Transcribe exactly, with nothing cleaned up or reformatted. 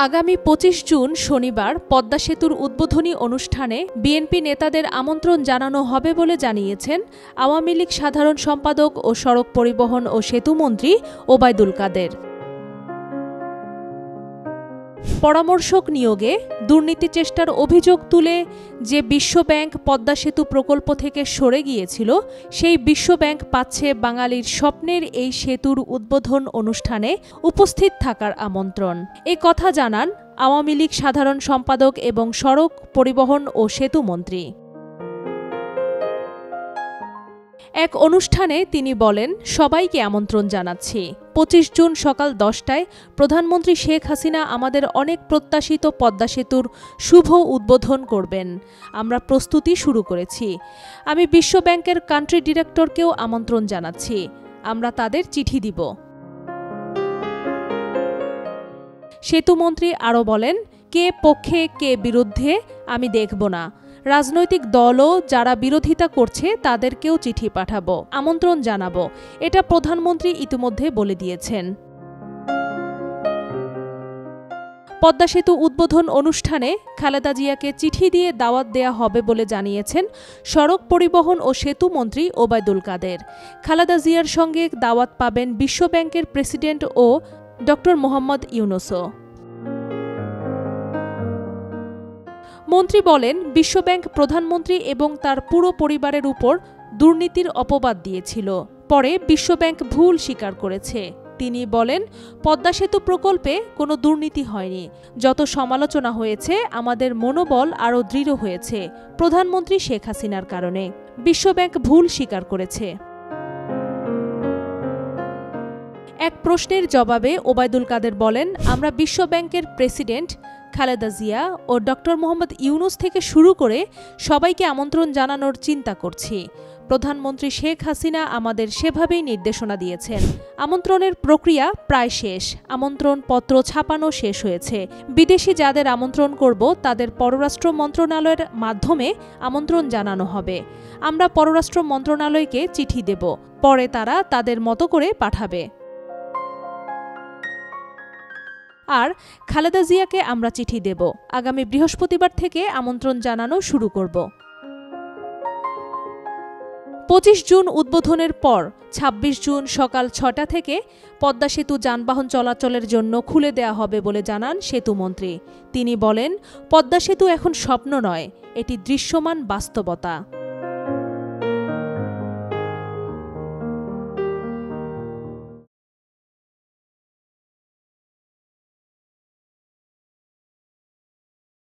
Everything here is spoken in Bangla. आगामी पचिश जून शनिवार पद्मा सेतुर उद्बोधनी अनुष्ठाने बीएनपी नेतादेर आमंत्रण जानानो हबे बोले जानियेछेन आवामी लीग साधारण सम्पादक और सड़क परिवहन और सेतु मंत्री ओबायदुल कादेर। परामर्शक नियोगे दुर्नीति चेष्टार अभियोग तुले जे विश्व बैंक पद्मा सेतु प्रकल्प थेके सरे गियेछिलो सेई विश्व बैंक पाच्छे बांगालिर स्वप्नेर एई सेतुर उद्बोधन अनुष्ठाने उपस्थित थाकार आमंत्रण। एई कथा जानान आवामी लीग साधारण सम्पादक एवं सड़क परिवहन और सेतु मंत्री। एक अनुष्ठाने तिनी बोलेन सबाईके आमंत्रण जानाচ্ছি पचिश जून सकाल दसटाय प्रधानमंत्री शेख हासिना आमादेर अनेक प्रत्याशित पद्मा सेतुर शुभ उद्बोधन करबेन। आमरा प्रस्तुति शुरू करेছি। आमी विश्व बैंकेर कान्ट्री डिरेक्टरकेও आमंत्रण जानाচ্ছি। आमरा तादेर चिठी দিব। सेतु मंत्री आरो बोलेन के पक्षे के बिरुद्धे आमी देखब ना, राजनैतिक दलও যারা বিরোধিতা করছে তাদেরকেও চিঠি পাঠাবো, আমন্ত্রণ জানাবো। এটা প্রধানমন্ত্রী ইতিমধ্যে বলে দিয়েছেন। পদ্মা সেতু উদ্বোধন অনুষ্ঠানে খালেদা জিয়াকে চিঠি দিয়ে দাওয়াত দেয়া হবে বলে জানিয়েছেন সড়ক পরিবহন ও সেতু মন্ত্রী ওবায়দুল কাদের। খালেদা জিয়ার সঙ্গে দাওয়াত পাবেন বিশ্ব ব্যাংকের প্রেসিডেন্ট ও ডক্টর মোহাম্মদ ইউনুসও। মন্ত্রী বলেন বিশ্ব ব্যাংক প্রধানমন্ত্রী এবং তার পুরো পরিবারের উপর দুর্নীতির অপবাদ দিয়েছিল, পরে বিশ্ব ব্যাংক ভুল স্বীকার করেছে। তিনি বলেন পদ্মা সেতু প্রকল্পে কোনো দুর্নীতি হয়নি, যত সমালোচনা হয়েছে আমাদের মনোবল আরও দৃঢ় হয়েছে প্রধানমন্ত্রী শেখ হাসিনার কারণে। বিশ্ব ব্যাংক ভুল স্বীকার করেছে। এক প্রশ্নের জবাবে ওবায়দুল কাদের বলেন আমরা বিশ্ব ব্যাংকের প্রেসিডেন্ট খালেদা জিয়া ও ডক্টর মোহাম্মদ ইউনুস থেকে শুরু করে সবাইকে আমন্ত্রণ জানানোর চিন্তা করছি। প্রধানমন্ত্রী শেখ হাসিনা আমাদের সেভাবেই নির্দেশনা দিয়েছেন। আমন্ত্রণের প্রক্রিয়া প্রায় শেষ, আমন্ত্রণ পত্র ছাপানো শেষ হয়েছে। বিদেশি যাদের আমন্ত্রণ করব তাদের পররাষ্ট্র মন্ত্রণালয়ের মাধ্যমে আমন্ত্রণ জানানো হবে। আমরা পররাষ্ট্র মন্ত্রণালয়কে চিঠি দেব, পরে তারা তাদের মতো করে পাঠাবে। আর খালেদা জিয়াকে আমরা চিঠি দেব। আগামী বৃহস্পতিবার থেকে আমন্ত্রণ জানানো শুরু করব। পঁচিশ জুন উদ্বোধনের পর ছাব্বিশ জুন সকাল ছটা থেকে পদ্মা সেতু যানবাহন চলাচলের জন্য খুলে দেয়া হবে বলে জানান সেতুমন্ত্রী। তিনি বলেন পদ্মা সেতু এখন স্বপ্ন নয়, এটি দৃশ্যমান বাস্তবতা।